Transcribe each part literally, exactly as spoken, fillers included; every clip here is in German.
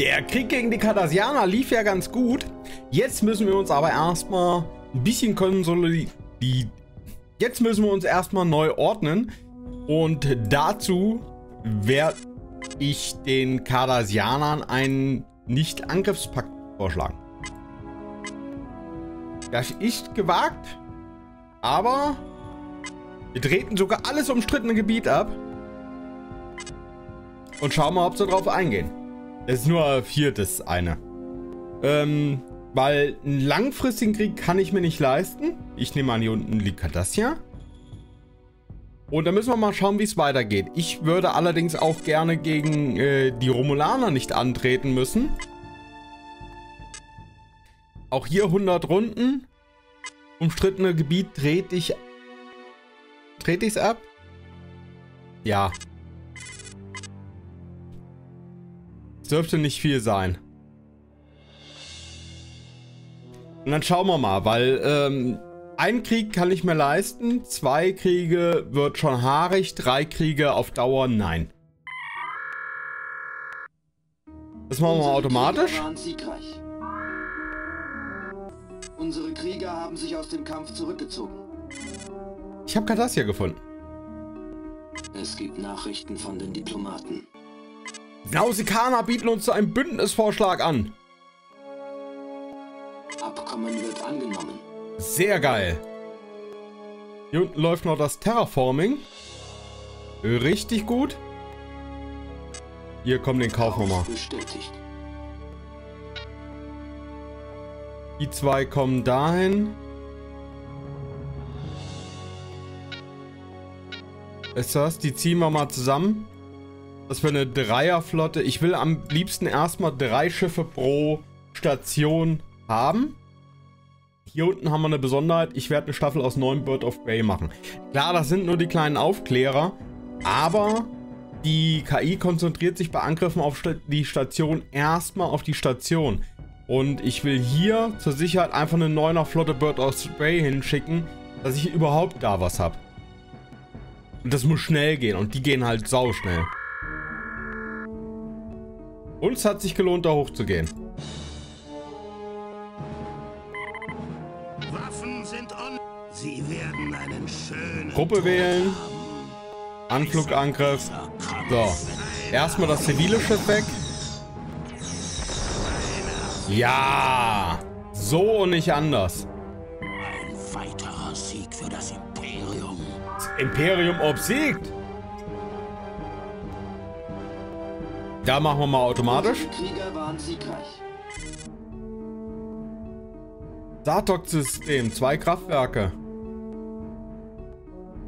Der Krieg gegen die Cardassianer lief ja ganz gut. Jetzt müssen wir uns aber erstmal ein bisschen konsolidieren. Jetzt müssen wir uns erstmal neu ordnen. Und dazu werde ich den Cardassianern einen Nicht-Angriffspakt vorschlagen. Das ist gewagt, aber wir treten sogar alles umstrittene Gebiet ab und schauen mal, ob sie drauf eingehen. Das ist nur viertes eine. Ähm, weil einen langfristigen Krieg kann ich mir nicht leisten. Ich nehme an, hier unten liegt Cardassia. Und da müssen wir mal schauen, wie es weitergeht. Ich würde allerdings auch gerne gegen äh, die Romulaner nicht antreten müssen. Auch hier hundert Runden. Umstrittene Gebiet trete ich trete ich es ab? Ja. Es dürfte nicht viel sein. Und dann schauen wir mal, weil ähm, ein Krieg kann ich mir leisten, zwei Kriege wird schon haarig, drei Kriege auf Dauer nein. Das machen wir mal automatisch. Unsere Krieger haben sich aus dem Kampf zurückgezogen. Ich habe Cardassia gefunden. Es gibt Nachrichten von den Diplomaten. Nausikaner bieten uns zu einem Bündnisvorschlag an. Abkommen wird angenommen. Sehr geil. Hier unten läuft noch das Terraforming. Richtig gut. Hier kommt den Kauf nochmal. Bestätigt. Die zwei kommen dahin. Ist das? Die ziehen wir mal zusammen. Das wäre eine Dreierflotte. Ich will am liebsten erstmal drei Schiffe pro Station haben. Hier unten haben wir eine Besonderheit. Ich werde eine Staffel aus neun Bird of Prey machen. Klar, das sind nur die kleinen Aufklärer. Aber die K I konzentriert sich bei Angriffen auf die Station erstmal auf die Station. Und ich will hier zur Sicherheit einfach eine neuner Flotte Bird of Prey hinschicken, dass ich überhaupt da was habe. Und das muss schnell gehen. Und die gehen halt sauschnell. Uns hat sich gelohnt, da hochzugehen. Waffen sind on. Sie werden einen schönen Gruppe wählen. Anflugangriff. So. Erstmal das zivile Schiff weg. Ja, so und nicht anders. Ein weiterer Sieg für das Imperium. Das Imperium obsiegt. Da machen wir mal automatisch. Krieger waren siegreich. Sartok-System, zwei Kraftwerke.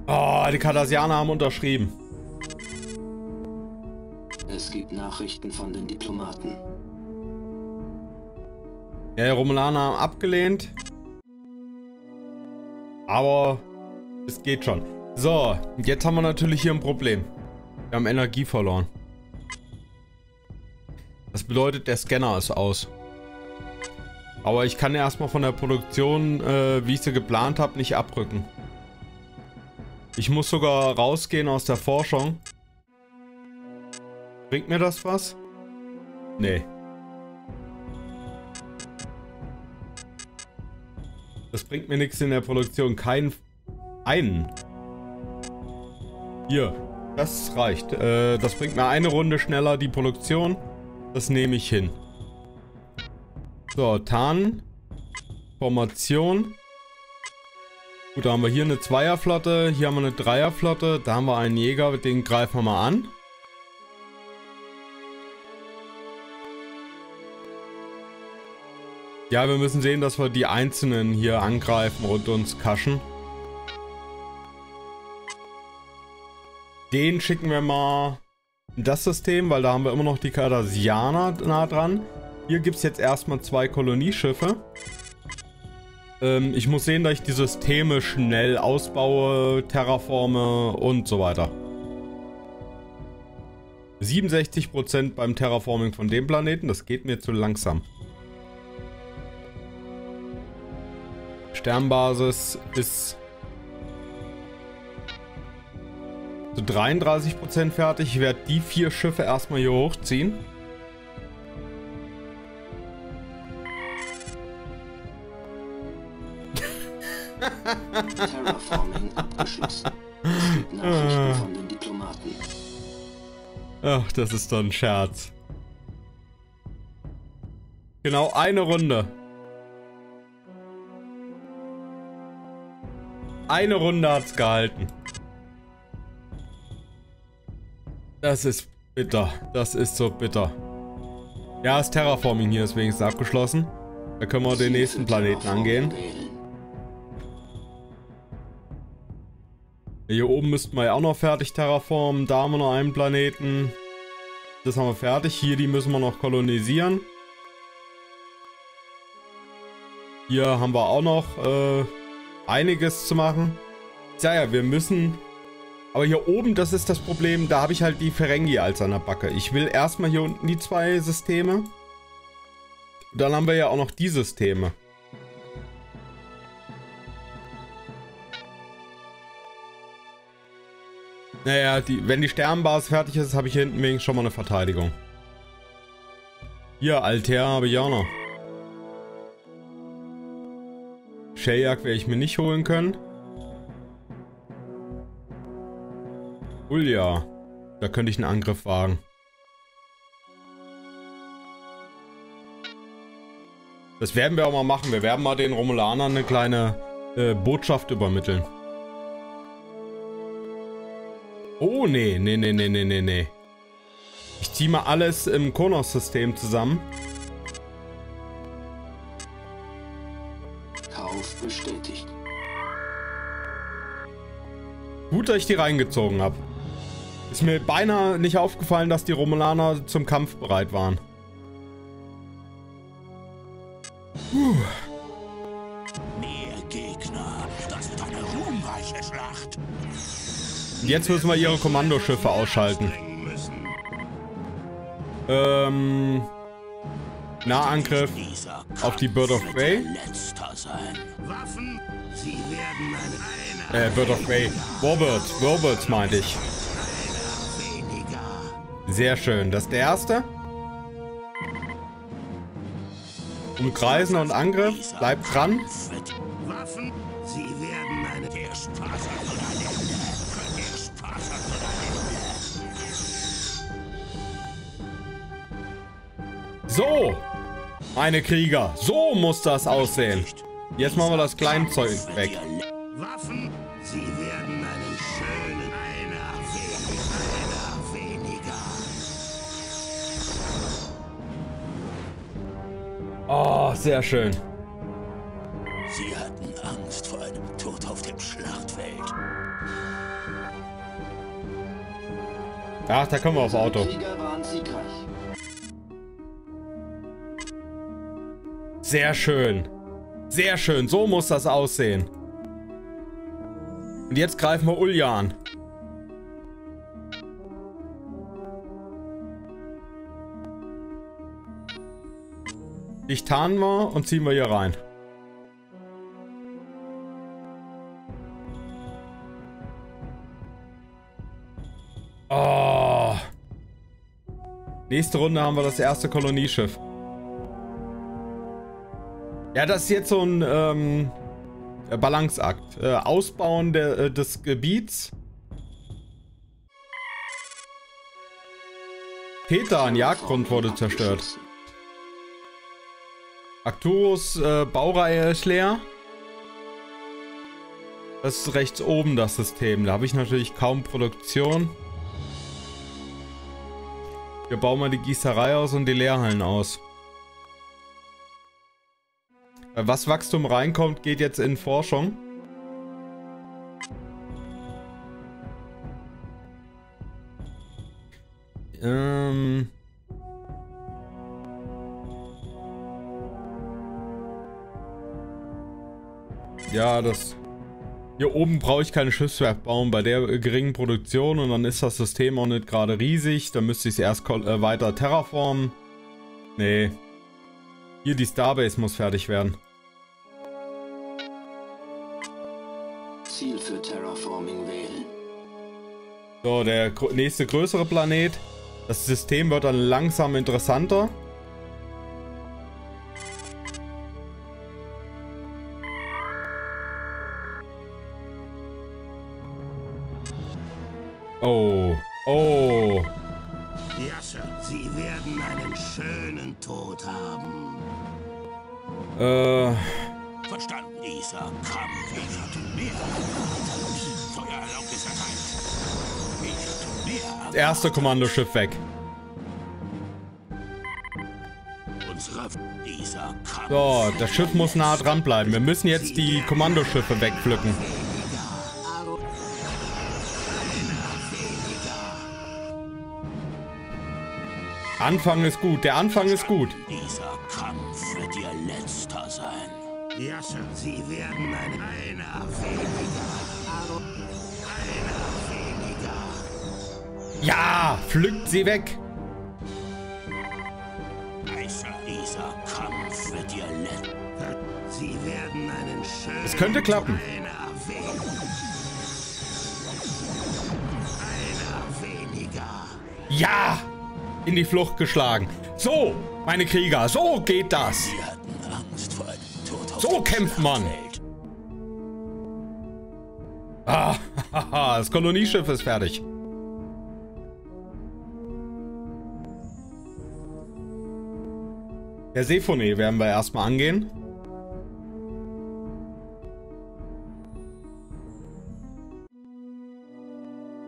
Oh, die Cardassianer haben unterschrieben. Es gibt Nachrichten von den Diplomaten. Ja, die Romulaner haben abgelehnt. Aber es geht schon. So, jetzt haben wir natürlich hier ein Problem. Wir haben Energie verloren. Das bedeutet, der Scanner ist aus. Aber ich kann erstmal von der Produktion, äh, wie ich sie geplant habe, nicht abrücken. Ich muss sogar rausgehen aus der Forschung. Bringt mir das was? Nee. Das bringt mir nichts in der Produktion. Keinen. Einen. Hier. Das reicht. Äh, das bringt mir eine Runde schneller die Produktion. Das nehme ich hin. So, Tarn. Formation. Gut, da haben wir hier eine Zweierflotte. Hier haben wir eine Dreierflotte. Da haben wir einen Jäger. Den greifen wir mal an. Ja, wir müssen sehen, dass wir die Einzelnen hier angreifen und uns kaschen. Den schicken wir mal in das System, weil da haben wir immer noch die Cardassianer nah dran. Hier gibt es jetzt erstmal zwei Kolonieschiffe. Ähm, ich muss sehen, dass ich die Systeme schnell ausbaue, terraforme und so weiter. siebenundsechzig Prozent beim Terraforming von dem Planeten, das geht mir zu langsam. Sternbasis ist zu dreiunddreißig Prozent fertig. Ich werde die vier Schiffe erstmal hier hochziehen. Terraforming abgeschlossen. Es gibt Nachrichten von den Diplomaten. Ach, das ist doch ein Scherz. Genau eine Runde. Eine Runde hat's gehalten. Das ist bitter. Das ist so bitter. Ja, das Terraforming hier ist wenigstens abgeschlossen. Da können wir den nächsten Planeten angehen. Hier oben müssten wir ja auch noch fertig terraformen. Da haben wir noch einen Planeten. Das haben wir fertig. Hier, die müssen wir noch kolonisieren. Hier haben wir auch noch äh, einiges zu machen. Ja, ja, wir müssen... Aber hier oben, das ist das Problem, da habe ich halt die Ferengi als an der Backe. Ich will erstmal hier unten die zwei Systeme. Dann haben wir ja auch noch die Systeme. Naja, die, wenn die Sternenbasis fertig ist, habe ich hier hinten wenigstens schon mal eine Verteidigung. Hier, Altair habe ich auch noch. Shayyak werde ich mir nicht holen können. Julia, da könnte ich einen Angriff wagen. Das werden wir auch mal machen. Wir werden mal den Romulanern eine kleine äh, Botschaft übermitteln. Oh, nee, nee, nee, nee, nee, nee, nee. Ich ziehe mal alles im Qo'noS-System zusammen. Kauf bestätigt. Gut, dass ich die reingezogen habe. Ist mir beinahe nicht aufgefallen, dass die Romulaner zum Kampf bereit waren. Puh. Mehr Gegner. Das wird eine ruhmreiche Schlacht. Jetzt müssen wir ihre Kommandoschiffe ausschalten. Ähm. Nahangriff auf die Bird of Prey. Äh, Bird of Prey. Warbirds, Warbirds meinte ich. Sehr schön. Das ist der erste. Umkreisen und Angriff. Bleibt dran. So, meine Krieger. So muss das aussehen. Jetzt machen wir das Kleinzeug weg. Waffen, sie werden einen schönen einer weniger, einer weniger. Oh, sehr schön. Sie hatten Angst vor einem Tod auf dem Schlachtfeld. Ach, da kommen wir aufs Auto. Sehr schön. Sehr schön. So muss das aussehen. Und jetzt greifen wir Ulja an. Dich tarnen wir und ziehen wir hier rein. Oh. Nächste Runde haben wir das erste Kolonieschiff. Ja, das ist jetzt so ein ähm, Balanceakt. Äh, Ausbauen der, äh, des Gebiets. Peter, ein Jagdgrund wurde zerstört. Arcturus, äh, Baureihe ist leer. Das ist rechts oben das System. Da habe ich natürlich kaum Produktion. Wir bauen mal die Gießerei aus und die Lehrhallen aus. Was Wachstum reinkommt, geht jetzt in Forschung. Ähm ja, das... Hier oben brauche ich keine Schiffswerft bauen bei der geringen Produktion und dann ist das System auch nicht gerade riesig. Dann müsste ich es erst weiter terraformen. Nee. Hier, die Starbase muss fertig werden. Ziel für Terraforming wählen. So, der gr- nächste größere Planet. Das System wird dann langsam interessanter. Oh. Oh. Ja, Sir. Sie werden einen schönen Tod haben. Äh. Verstanden, dieser Kampf. Ich hatte mehr. Feuererlaubnis erteilt. Ich hatte mehr. Das erste Kommandoschiff weg. So, das Schiff muss nah dran bleiben. Wir müssen jetzt die Kommandoschiffe wegpflücken. Anfang ist gut. Der Anfang ist gut. Dieser Kampf wird ihr letzter sein. Ja, Sir. Sie werden ein einer weniger. Einer weniger. Ja, pflückt sie weg. Dieser Kampf wird ihr letzter. Sie werden einen schönen. Es könnte klappen. Einer weniger. Einer weniger. Ja. In die Flucht geschlagen. So, meine Krieger, so geht das. So kämpft man. Ah, das Kolonieschiff ist fertig. Der Seephone werden wir erstmal angehen.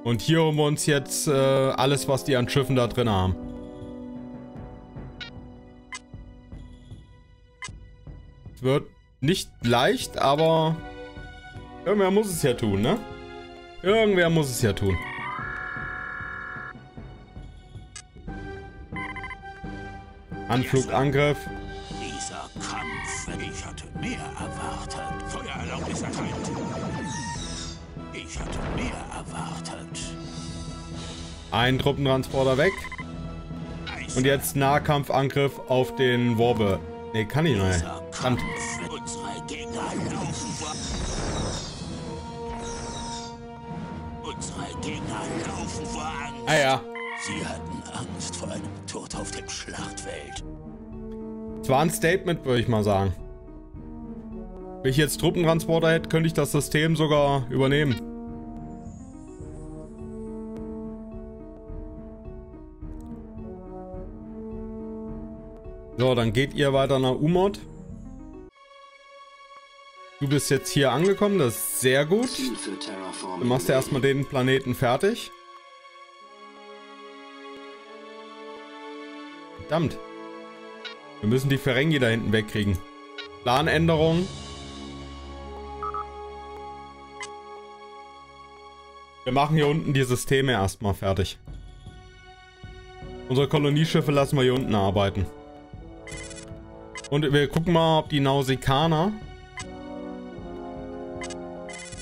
Und hier holen wir uns jetzt äh, alles, was die an Schiffen da drin haben. Es wird nicht leicht, aber irgendwer muss es ja tun, ne? Irgendwer muss es ja tun. Anflug, Angriff. Dieser Kampf, ich hatte mehr erwartet. Feuererlaubnis erteilt. Ich hatte mehr erwartet. Ein Truppentransporter weg. Und jetzt Nahkampfangriff auf den Warbird. Ne, kann ich nicht. Kampf. Unsere Gegner laufen vor. Unsere Gegner laufen vor Angst. Ah ja. Sie hatten Angst vor einem Tod auf dem Schlachtfeld. Das war ein Statement, würde ich mal sagen. Wenn ich jetzt Truppentransporter hätte, könnte ich das System sogar übernehmen. So, dann geht ihr weiter nach Umod. Du bist jetzt hier angekommen, das ist sehr gut. Du machst ja erstmal den Planeten fertig. Verdammt. Wir müssen die Ferengi da hinten wegkriegen. Planänderung. Wir machen hier unten die Systeme erstmal fertig. Unsere Kolonieschiffe lassen wir hier unten arbeiten. Und wir gucken mal, ob die Nausikaner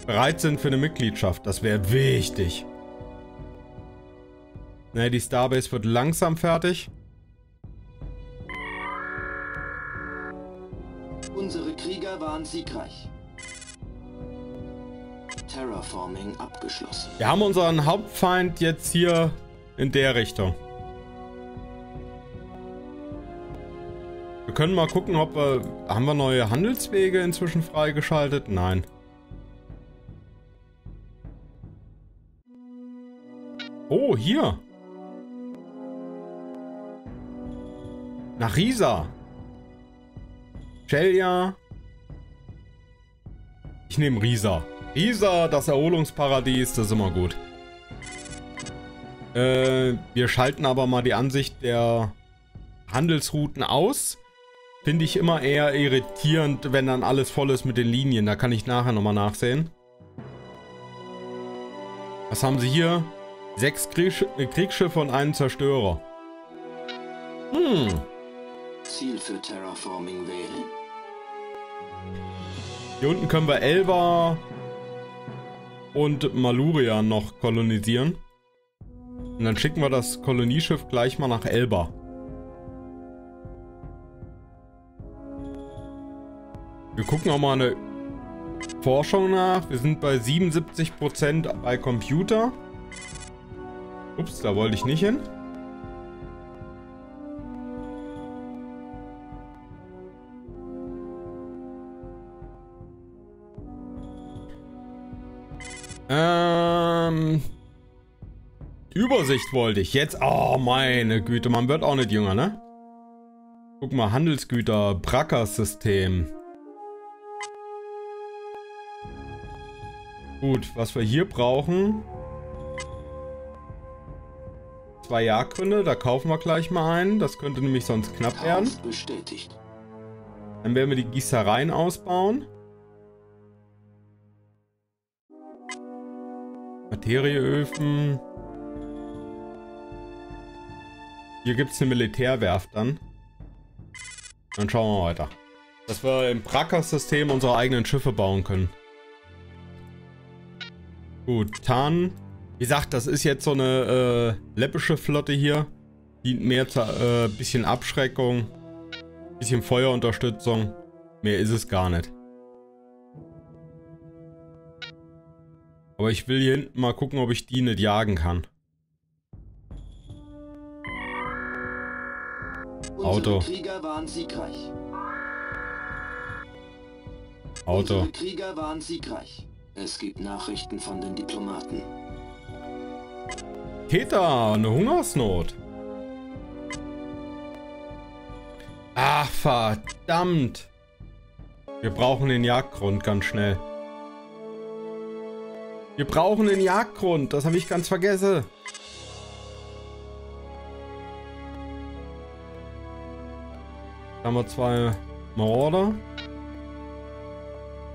bereit sind für eine Mitgliedschaft. Das wäre wichtig. Naja, die Starbase wird langsam fertig. Unsere Krieger waren siegreich. Terraforming abgeschlossen. Wir haben unseren Hauptfeind jetzt hier in der Richtung. Wir können mal gucken, ob wir... Haben wir neue Handelswege inzwischen freigeschaltet? Nein. Oh, hier. Nach Riesa. Shelia. Ich nehme Riesa. Riesa, das Erholungsparadies, das ist immer gut. Äh, wir schalten aber mal die Ansicht der Handelsrouten aus. Finde ich immer eher irritierend, wenn dann alles voll ist mit den Linien. Da kann ich nachher nochmal nachsehen. Was haben sie hier? Sechs Kriegs Kriegsschiffe und einen Zerstörer. Hm. Ziel für Terraforming wählen. Hier unten können wir Elba und Maluria noch kolonisieren. Und dann schicken wir das Kolonieschiff gleich mal nach Elba. Wir gucken auch mal eine Forschung nach. Wir sind bei siebenundsiebzig Prozent bei Computer. Ups, da wollte ich nicht hin. Ähm... Übersicht wollte ich jetzt. Oh, meine Güte, man wird auch nicht jünger, ne? Guck mal, Handelsgüter, Bracker-System. Gut, was wir hier brauchen. Zwei Jagdgründe, da kaufen wir gleich mal einen. Das könnte nämlich sonst knapp werden. Bestätigt. Dann werden wir die Gießereien ausbauen. Materieöfen. Hier gibt es eine Militärwerft dann. Dann schauen wir weiter. Dass wir im Bracker-System unsere eigenen Schiffe bauen können. Gut, Tarn. Wie gesagt, das ist jetzt so eine äh, läppische Flotte hier. Dient mehr zu äh, bisschen Abschreckung, bisschen Feuerunterstützung. Mehr ist es gar nicht. Aber ich will hier hinten mal gucken, ob ich die nicht jagen kann. Auto. Unsere Krieger waren siegreich. Auto. Unsere Krieger waren siegreich. Es gibt Nachrichten von den Diplomaten. Keta, eine Hungersnot. Ach, verdammt. Wir brauchen den Jagdgrund ganz schnell. Wir brauchen den Jagdgrund, das habe ich ganz vergessen. Da haben wir zwei Marauder.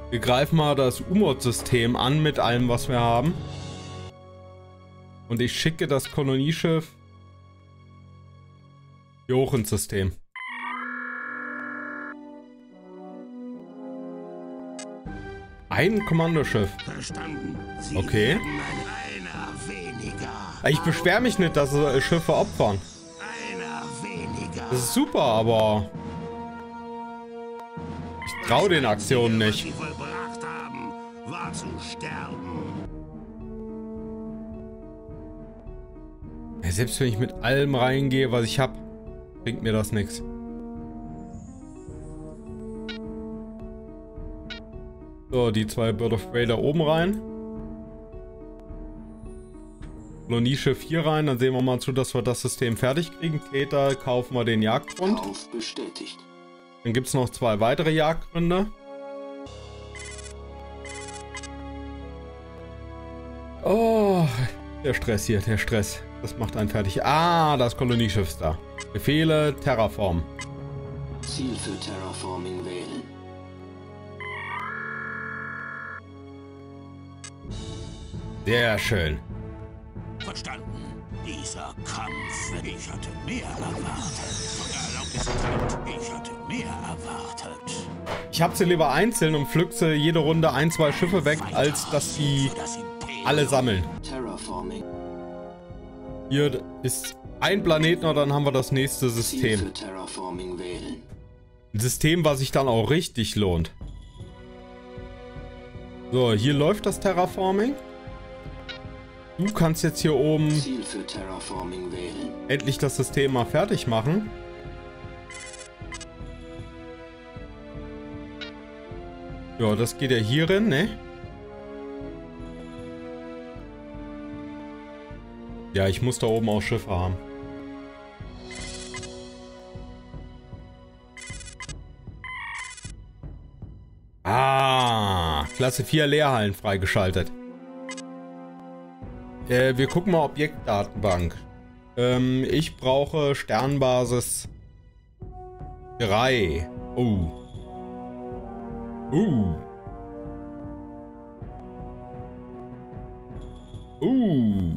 Wir greifen mal das Umod-System an mit allem, was wir haben. Und ich schicke das Kolonieschiff hier hoch ins System. Ein Kommandoschiff. Verstanden. Okay. Ich beschwere mich nicht, dass sie Schiffe opfern. Das ist super, aber... Ich traue den Aktionen nicht. Ja, selbst wenn ich mit allem reingehe, was ich habe, bringt mir das nichts. So, die zwei Bird of Prey da oben rein. Kolonie-Schiff hier rein, dann sehen wir mal zu, dass wir das System fertig kriegen. Täter, kaufen wir den Jagdgrund. Kauf bestätigt. Dann gibt es noch zwei weitere Jagdgründe. Oh, der Stress hier, der Stress. Das macht einen fertig. Ah, das Kolonieschiff ist da. Befehle, Terraform. Ziel für Terraforming wählen. Sehr schön. Verstanden. Dieser Kampf, ich hatte mehr erwartet. Ich hatte mehr erwartet. Ich hab sie lieber einzeln und pflück sie jede Runde ein, zwei Schiffe weg, als dass sie alle sammeln. Hier ist ein Planet, und dann haben wir das nächste System. Ein System, was sich dann auch richtig lohnt. So, hier läuft das Terraforming. Du kannst jetzt hier oben für endlich das System mal fertig machen. Ja, das geht ja hierin, ne? Ja, ich muss da oben auch Schiffe haben. Ah, Klasse vier Leerhallen freigeschaltet. Äh, wir gucken mal Objektdatenbank. Ähm, ich brauche Sternbasis drei. Oh. Uh. Uh.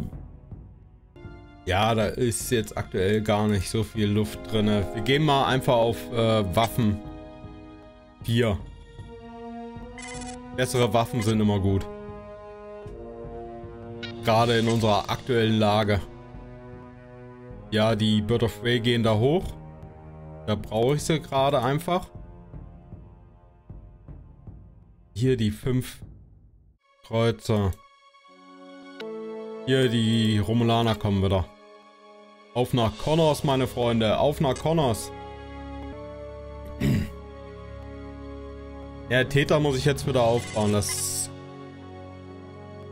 Ja, da ist jetzt aktuell gar nicht so viel Luft drin. Wir gehen mal einfach auf äh, Waffen. vier. Bessere Waffen sind immer gut. Gerade in unserer aktuellen Lage. Ja, die Bird of Prey gehen da hoch. Da brauche ich sie gerade einfach. Hier die fünf Kreuzer. Hier die Romulaner kommen wieder. Auf nach Qo'noS, meine Freunde. Auf nach Qo'noS. Der Täter muss ich jetzt wieder aufbauen. Das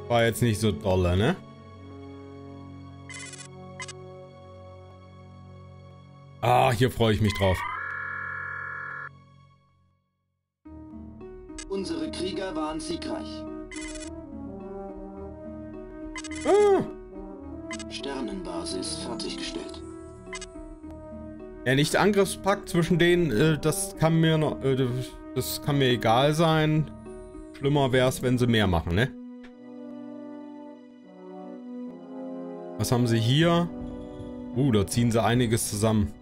war jetzt nicht so dolle, ne? Ah, hier freue ich mich drauf. Unsere Krieger waren siegreich. Ah. Sternenbasis fertiggestellt. Der Nicht-Angriffspakt zwischen denen, äh, das kann mir noch, äh, das kann mir egal sein. Schlimmer wäre es, wenn sie mehr machen, ne? Was haben sie hier? Uh, da ziehen sie einiges zusammen.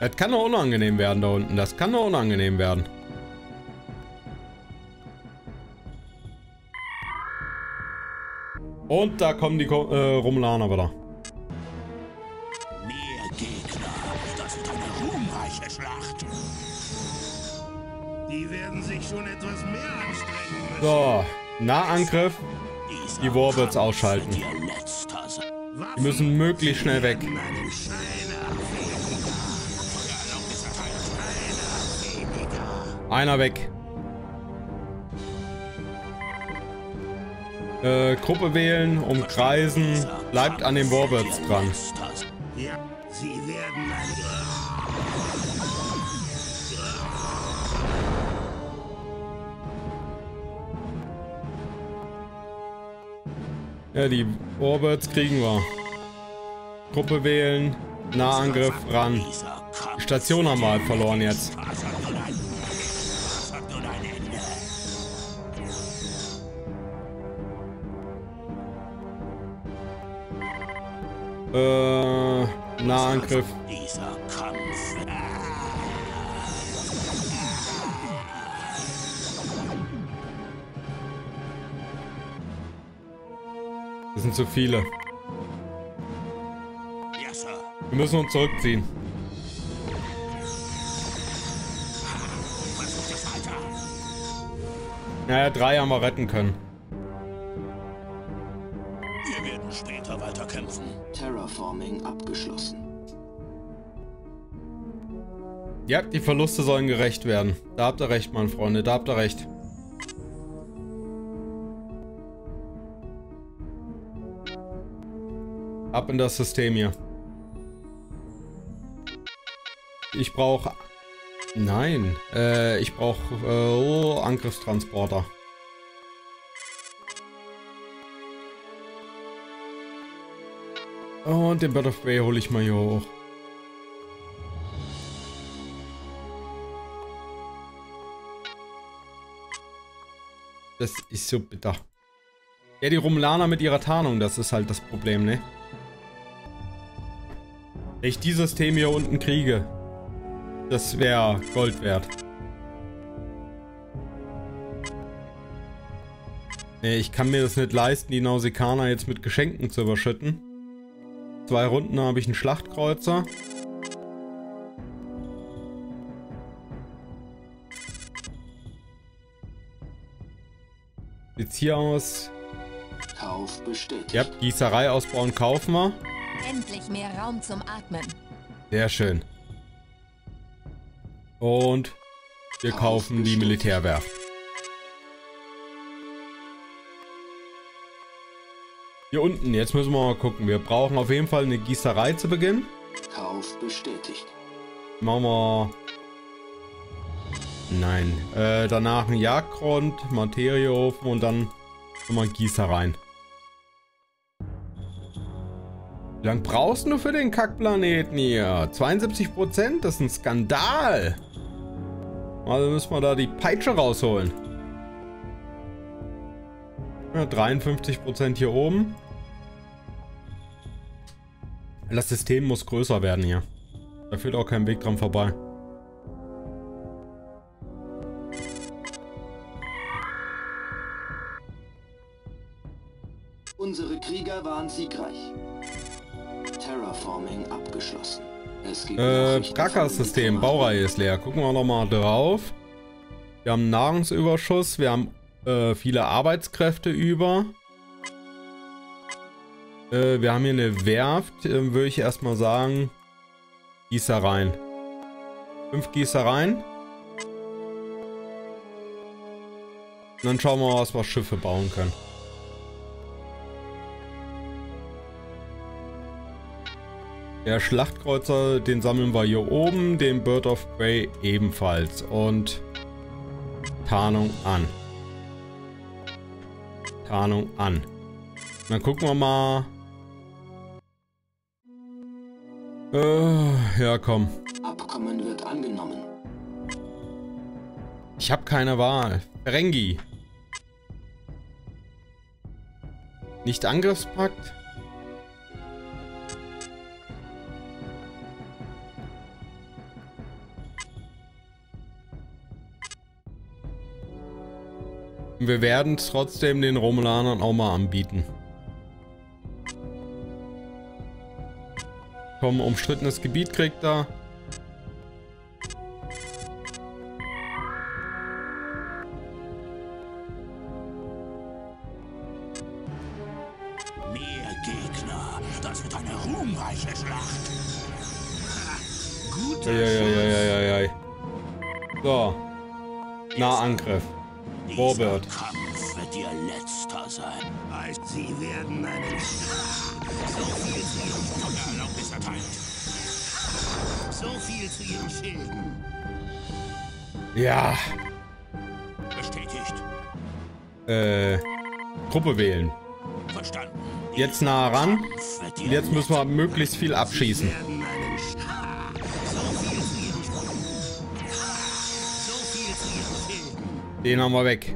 Das kann doch unangenehm werden da unten. Das kann doch unangenehm werden. Und da kommen die Ko äh, Romulaner wieder. Mehr Gegner. Das wird eine ruhmreiche Schlacht. Die werden sich schon etwas mehr anstrengen müssen. So, Nahangriff. Die Warbirds ausschalten. Die müssen möglichst schnell weg. Einer weg. Äh, Gruppe wählen, umkreisen, bleibt an den Warbirds dran. Ja, die Warbirds kriegen wir. Gruppe wählen, Nahangriff ran. Die Station haben wir halt verloren jetzt. Äh, Nahangriff. Das sind zu viele. Wir müssen uns zurückziehen. Naja, drei haben wir retten können. Abgeschlossen. Ja, die Verluste sollen gerecht werden. Da habt ihr recht, meine Freunde. Da habt ihr recht. Ab in das System hier. Ich brauche... Nein. Äh, ich brauche äh, Angriffstransporter. Und den Bird of Prey hole ich mal hier hoch. Das ist so bitter. Ja, die Romulaner mit ihrer Tarnung, das ist halt das Problem, ne? Wenn ich dieses System hier unten kriege, das wäre Gold wert. Ne, ich kann mir das nicht leisten, die Nausikaner jetzt mit Geschenken zu überschütten. Zwei Runden habe ich einen Schlachtkreuzer. Sieht's hier aus. Kauf bestätigt. Ja, Gießerei ausbauen, kaufen wir. Endlich mehr Raum zum Atmen. Sehr schön. Und wir Kauf kaufen bestätigt. Die Militärwerft. Hier unten, jetzt müssen wir mal gucken. Wir brauchen auf jeden Fall eine Gießerei zu Beginn. Kauf bestätigt. Machen wir... Nein. Äh, danach ein Jagdgrund, Materieofen und dann nochmal Gießereien. Wie lange brauchst du für den Kackplaneten hier? zweiundsiebzig Prozent? Das ist ein Skandal. Also müssen wir da die Peitsche rausholen. dreiundfünfzig Prozent hier oben. Das System muss größer werden hier. Da führt auch kein Weg dran vorbei. Unsere Krieger waren siegreich. Terraforming abgeschlossen. Es gibt äh, Kaka-System, Baureihe ist leer. Gucken wir nochmal drauf. Wir haben Nahrungsüberschuss, wir haben viele Arbeitskräfte über. Äh, wir haben hier eine Werft, äh, würde ich erstmal sagen. Gießereien. Fünf Gießereien. Und dann schauen wir mal, was wir Schiffe bauen können. Der Schlachtkreuzer, den sammeln wir hier oben, den Bird of Prey ebenfalls und Tarnung an. Tarnung an. Und dann gucken wir mal. Äh, ja, komm. Abkommen wird angenommen. Ich habe keine Wahl. Ferengi. Nicht Angriffspakt. Wir werden es trotzdem den Romulanern auch mal anbieten. Komm, umstrittenes Gebiet kriegt er. Mehr Gegner. Das wird eine ruhmreiche Schlacht. Gut. Eieieiei. So. Nahangriff. Warbird. Kampf wird ihr letzter sein. Sie werden einen so viel zu ihrem Erlaubnis erteilt. So viel zu ihren Schilden. Ja. Bestätigt. Äh. Gruppe wählen. Verstanden. Jetzt nah ran. Jetzt müssen wir möglichst viel abschießen. Den haben wir weg.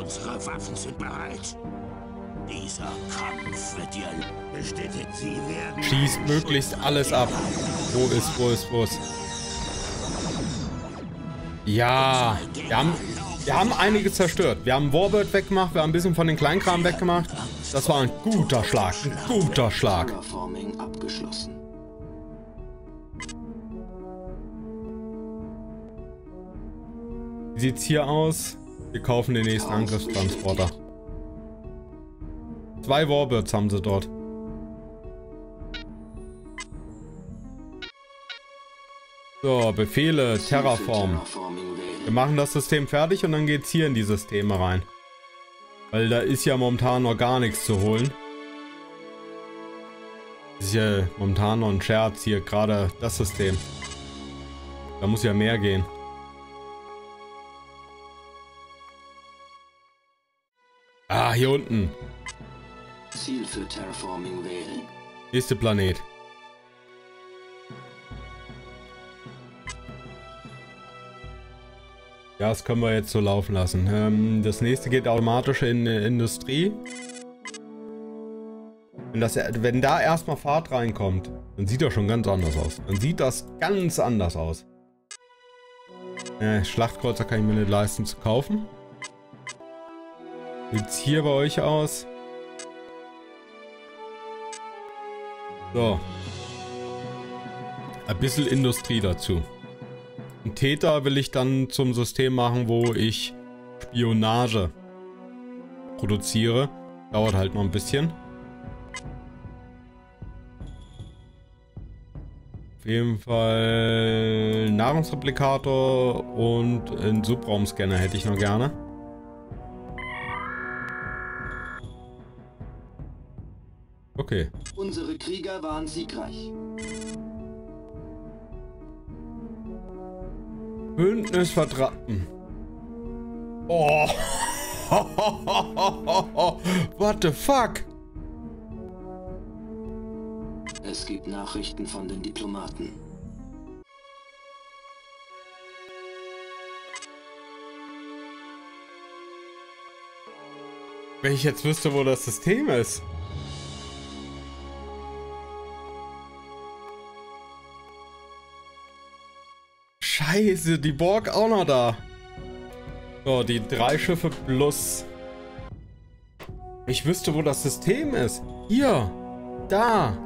Unsere Waffen sind bereit. Dieser Kampf wird dir bestätigt. Sie werden. Schießt möglichst alles ab. Wo ist, wo ist, wo ist? Ja, wir haben, wir haben einiges zerstört. Wir haben Warbird weggemacht. Wir haben ein bisschen von den Kleinkram weggemacht. Das war ein guter Schlag. Ein guter Schlag. Wie sieht's hier aus? Wir kaufen den nächsten Angriffstransporter. Zwei Warbirds haben sie dort. So, Befehle, Terraform. Wir machen das System fertig und dann geht's hier in die Systeme rein. Weil da ist ja momentan noch gar nichts zu holen. Das ist ja momentan noch ein Scherz hier, gerade das System. Da muss ja mehr gehen. Ah, hier unten. Ziel für Terraforming wählen. Nächster Planet. Ja, das können wir jetzt so laufen lassen. Ähm, das nächste geht automatisch in äh, Industrie. Wenn, das, wenn da erstmal Fahrt reinkommt, dann sieht das schon ganz anders aus. Dann sieht das ganz anders aus. Äh, Schlachtkreuzer kann ich mir nicht leisten zu kaufen. Wie sieht's hier bei euch aus? So. Ein bisschen Industrie dazu. Einen Täter will ich dann zum System machen, wo ich Spionage produziere. Dauert halt noch ein bisschen. Auf jeden Fall Nahrungsreplikator und einen Subraumscanner hätte ich noch gerne. Okay. Unsere Krieger waren siegreich. Bündnis vertraten. Oh. What the fuck? Es gibt Nachrichten von den Diplomaten. Wenn ich jetzt wüsste, wo das System ist. Scheiße, die Borg auch noch da. So, die drei Schiffe plus. Ich wüsste, wo das System ist. Hier. Da.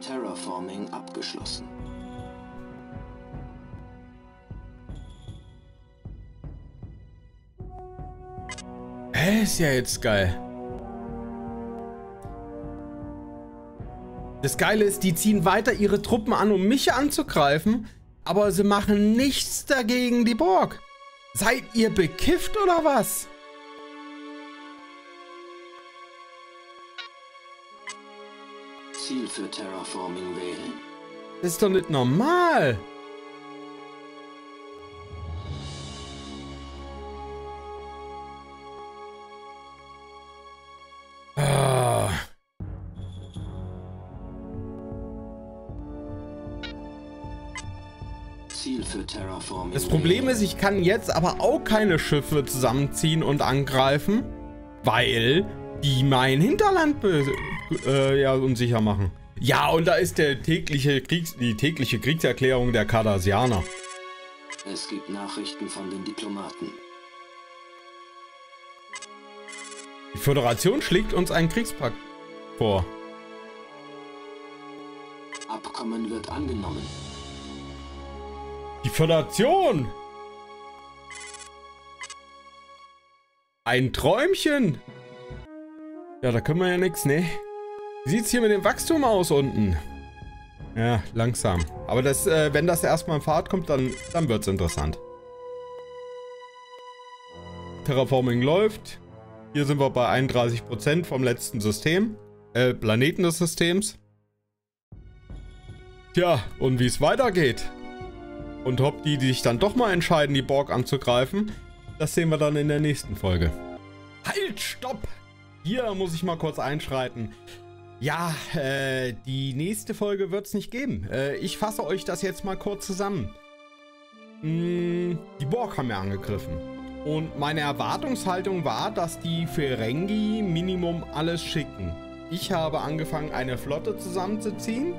Terraforming abgeschlossen. Ist ja jetzt geil. Das Geile ist, die ziehen weiter ihre Truppen an, um mich anzugreifen, aber sie machen nichts dagegen, die Borg. Seid ihr bekifft oder was? Ziel für Terraforming wählen. Das ist doch nicht normal. Ah. Ziel für Terraforming. Das Problem ist, ich kann jetzt aber auch keine Schiffe zusammenziehen und angreifen, weil die mein Hinterland äh, ja, unsicher machen. Ja, und da ist der tägliche Kriegs die tägliche Kriegserklärung der Cardassianer. Es gibt Nachrichten von den Diplomaten. Die Föderation schlägt uns einen Kriegspakt vor. Abkommen wird angenommen. Die Föderation! Ein Träumchen! Ja, da können wir ja nichts, ne? Wie sieht es hier mit dem Wachstum aus unten? Ja, langsam. Aber das, äh, wenn das erstmal in Fahrt kommt, dann, dann wird es interessant. Terraforming läuft. Hier sind wir bei einunddreißig Prozent vom letzten System. Äh, Planeten des Systems. Tja, und wie es weitergeht. Und ob die, die sich dann doch mal entscheiden, die Borg anzugreifen, das sehen wir dann in der nächsten Folge. Halt, stopp! Hier muss ich mal kurz einschreiten. Ja, äh, die nächste Folge wird es nicht geben. Äh, ich fasse euch das jetzt mal kurz zusammen. Hm, die Borg haben ja angegriffen. Und meine Erwartungshaltung war, dass die Ferengi Minimum alles schicken. Ich habe angefangen, eine Flotte zusammenzuziehen,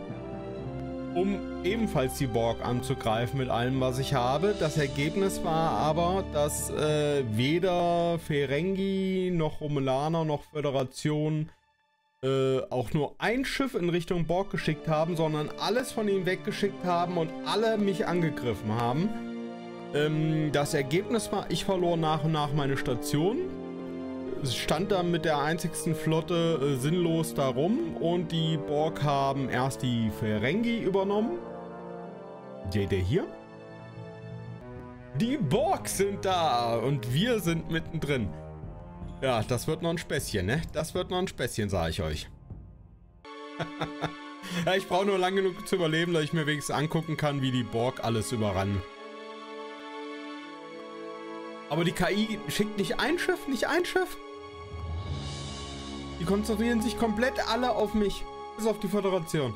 um ebenfalls die Borg anzugreifen mit allem, was ich habe. Das Ergebnis war aber, dass äh, weder Ferengi noch Romulaner noch Föderation äh, auch nur ein Schiff in Richtung Borg geschickt haben, sondern alles von ihnen weggeschickt haben und alle mich angegriffen haben. Ähm, das Ergebnis war, ich verlor nach und nach meine Station. Stand dann mit der einzigsten Flotte äh, sinnlos darum und die Borg haben erst die Ferengi übernommen. Der, der hier. Die Borg sind da und wir sind mittendrin. Ja, das wird noch ein Späßchen, ne? Das wird noch ein Späßchen, sage ich euch. Ja, ich brauche nur lang genug zu überleben, dass ich mir wenigstens angucken kann, wie die Borg alles überrannen. Aber die K I schickt nicht ein Schiff, nicht ein Schiff. Die konzentrieren sich komplett alle auf mich. Bis auf die Föderation.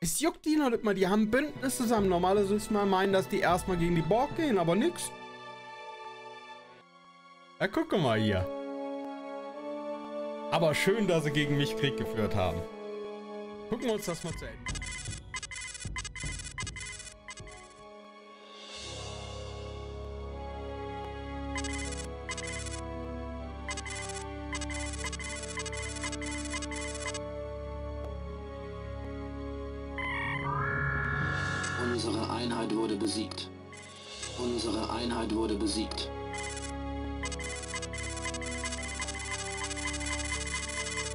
Es juckt die noch nicht mal. Die haben Bündnis zusammen. Normalerweise müsste man meinen, dass die erstmal gegen die Borg gehen, aber nix. Ja, guck mal hier. Aber schön, dass sie gegen mich Krieg geführt haben. Gucken wir uns das mal zu Ende an. Unsere Einheit wurde besiegt. Unsere Einheit wurde besiegt.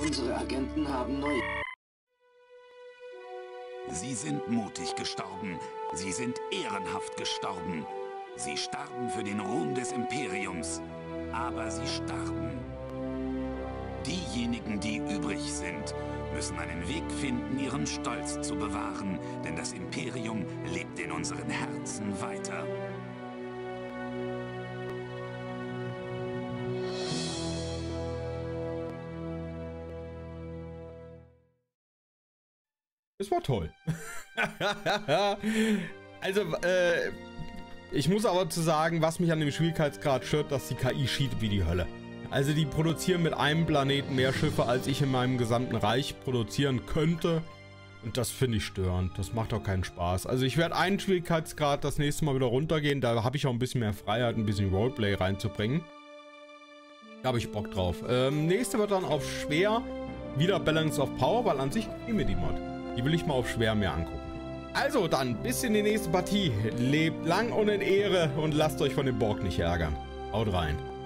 Unsere Agenten haben neue... Sie sind mutig gestorben. Sie sind ehrenhaft gestorben. Sie starben für den Ruhm des Imperiums. Aber sie starben. Diejenigen, die übrig sind, müssen einen Weg finden, ihren Stolz zu bewahren, denn das Imperium lebt in unseren Herzen weiter. Es war toll. Also, äh, ich muss aber zu sagen, was mich an dem Schwierigkeitsgrad stört, dass die K I cheatet wie die Hölle. Also die produzieren mit einem Planeten mehr Schiffe, als ich in meinem gesamten Reich produzieren könnte. Und das finde ich störend. Das macht auch keinen Spaß. Also ich werde einen Schwierigkeitsgrad das nächste Mal wieder runtergehen. Da habe ich auch ein bisschen mehr Freiheit, ein bisschen Roleplay reinzubringen. Da habe ich Bock drauf. Ähm, nächste wird dann auf schwer. Wieder Balance of Power, weil an sich nehme ich die Mod. Die will ich mal auf schwer mehr angucken. Also dann, bis in die nächste Partie. Lebt lang und in Ehre und lasst euch von dem Borg nicht ärgern. Haut rein.